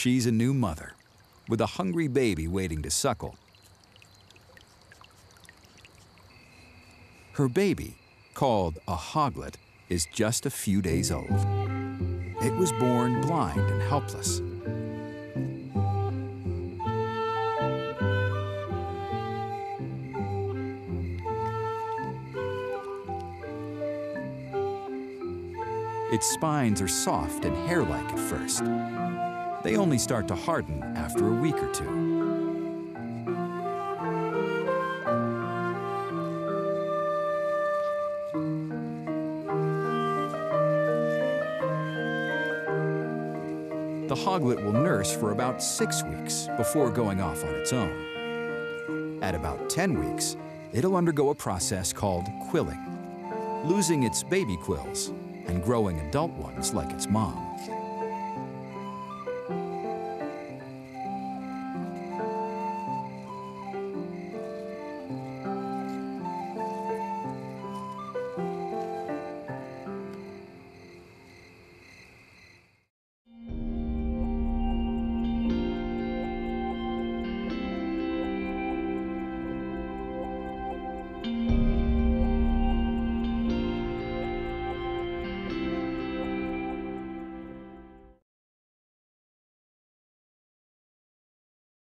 She's a new mother, with a hungry baby waiting to suckle. Her baby, called a hoglet, is just a few days old. It was born blind and helpless. Its spines are soft and hair-like at first. They only start to harden after a week or two. The hoglet will nurse for about 6 weeks before going off on its own. At about 10 weeks, it'll undergo a process called quilling, losing its baby quills and growing adult ones like its mom.